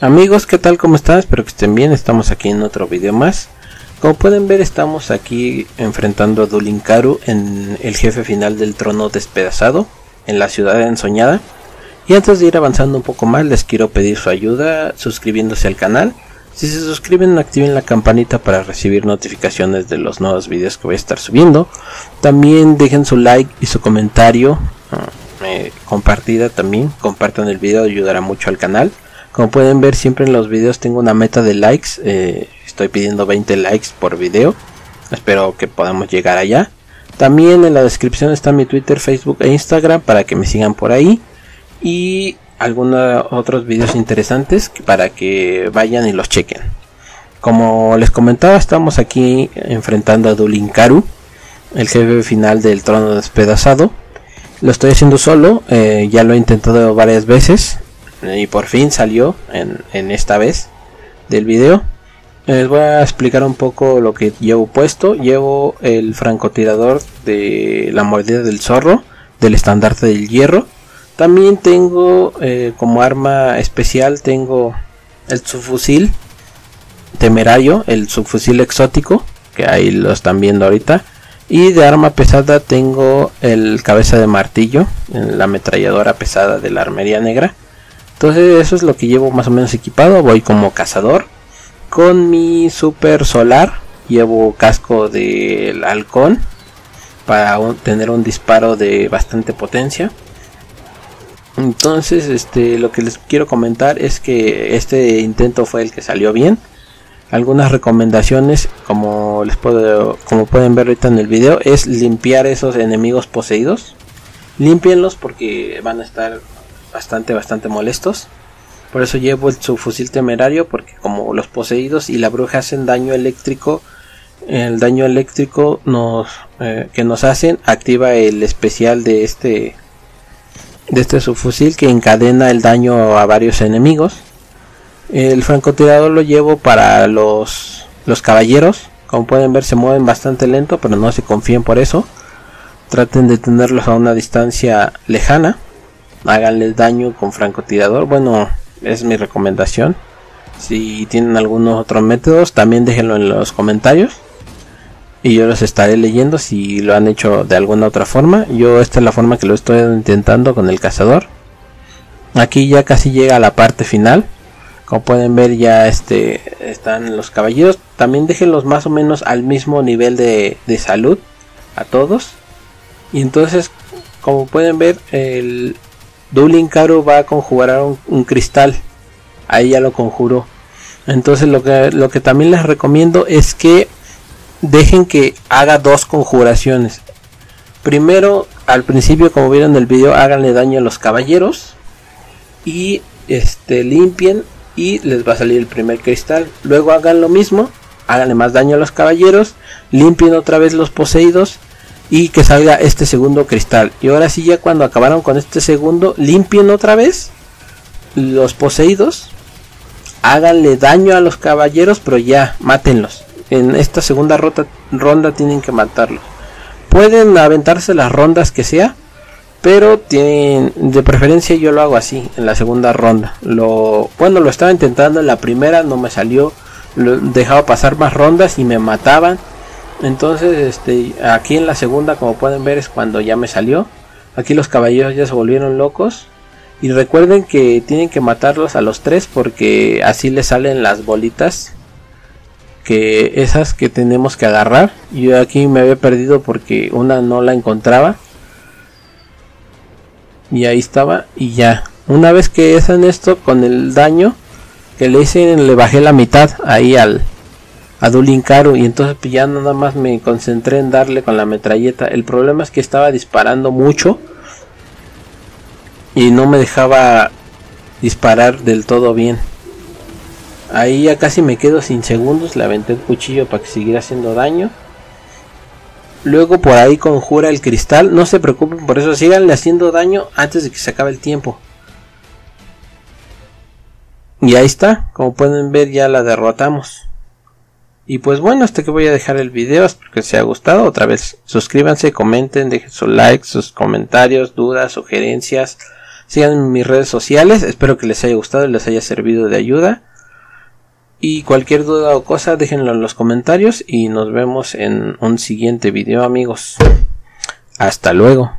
Amigos, ¿qué tal? ¿Cómo están? Espero que estén bien. Estamos aquí en otro video más. Como pueden ver, estamos aquí enfrentando a Dul Incaru en el jefe final del Trono Despedazado, en la ciudad de Ensoñada. Y antes de ir avanzando un poco más, les quiero pedir su ayuda suscribiéndose al canal. Si se suscriben, activen la campanita para recibir notificaciones de los nuevos videos que voy a estar subiendo. También dejen su like y su comentario, compartida también, compartan el video, ayudará mucho al canal. Como pueden ver, siempre en los videos tengo una meta de likes, estoy pidiendo 20 likes por video, espero que podamos llegar allá. También en la descripción está mi Twitter, Facebook e Instagram para que me sigan por ahí. Y algunos otros videos interesantes para que vayan y los chequen. Como les comentaba, estamos aquí enfrentando a Dul Incaru, el jefe final del Trono Despedazado. Lo estoy haciendo solo, ya lo he intentado varias veces. Y por fin salió en esta vez del video. Les voy a explicar un poco lo que llevo puesto. Llevo el francotirador de la mordida del zorro, del estandarte del hierro. También tengo como arma especial, tengo el subfusil temerario, el subfusil exótico, que ahí lo están viendo ahorita. Y de arma pesada tengo el cabeza de martillo, la ametralladora pesada de la armería negra. Entonces eso es lo que llevo más o menos equipado. Voy como cazador. Con mi super solar llevo casco del halcón para tener un disparo de bastante potencia. Entonces lo que les quiero comentar es que este intento fue el que salió bien. Algunas recomendaciones, como pueden ver ahorita en el video, es limpiar esos enemigos poseídos. Límpienlos porque van a estar bastante molestos. Por eso llevo el subfusil temerario, porque como los poseídos y la bruja hacen daño eléctrico, el daño eléctrico que nos hacen activa el especial de este subfusil, que encadena el daño a varios enemigos. El francotirador lo llevo para los caballeros. Como pueden ver, se mueven bastante lento, pero no se confíen por eso. Traten de tenerlos a una distancia lejana. Háganles daño con francotirador. Bueno, es mi recomendación. Si tienen algunos otros métodos, también déjenlo en los comentarios y yo los estaré leyendo si lo han hecho de alguna otra forma. Yo esta es la forma que lo estoy intentando con el cazador. Aquí ya casi llega a la parte final. Como pueden ver, ya están los caballeros. También déjenlos más o menos al mismo nivel de salud a todos. Y entonces, como pueden ver, el Dul Incaru va a conjurar un cristal. Ahí ya lo conjuró. Entonces lo que también les recomiendo es que dejen que haga dos conjuraciones. Primero, al principio, como vieron en el video, háganle daño a los caballeros y limpien, y les va a salir el primer cristal. Luego hagan lo mismo, háganle más daño a los caballeros, limpien otra vez los poseídos y que salga este segundo cristal. Y ahora sí, ya cuando acabaron con este segundo, limpien otra vez los poseídos, háganle daño a los caballeros, pero ya mátenlos. En esta segunda ronda tienen que matarlos. Pueden aventarse las rondas que sea, pero tienen, de preferencia yo lo hago así, en la segunda ronda. Bueno, lo estaba intentando en la primera, no me salió, dejaba pasar más rondas y me mataban. Entonces aquí en la segunda, como pueden ver, es cuando ya me salió. Aquí los caballeros ya se volvieron locos. Y recuerden que tienen que matarlos a los tres, porque así les salen las bolitas, que esas que tenemos que agarrar. Yo aquí me había perdido porque una no la encontraba, y ahí estaba. Y ya, una vez que hacen esto, con el daño que le hice, le bajé la mitad ahí a Dul Incaru, y entonces ya nada más me concentré en darle con la metralleta. El problema es que estaba disparando mucho y no me dejaba disparar del todo bien. Ahí ya casi me quedo sin segundos, le aventé el cuchillo para que siguiera haciendo daño. Luego por ahí conjura el cristal. No se preocupen por eso, síganle haciendo daño antes de que se acabe el tiempo. Y ahí está, como pueden ver, ya la derrotamos. Y pues bueno, hasta que voy a dejar el video. Espero que les haya gustado. Otra vez, suscríbanse, comenten, dejen su like, sus comentarios, dudas, sugerencias. Síganme en mis redes sociales. Espero que les haya gustado y les haya servido de ayuda. Y cualquier duda o cosa déjenlo en los comentarios. Y nos vemos en un siguiente video, amigos. Hasta luego.